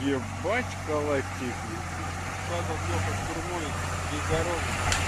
Ебать колотит. Надо плохо с турмой здесь дорога.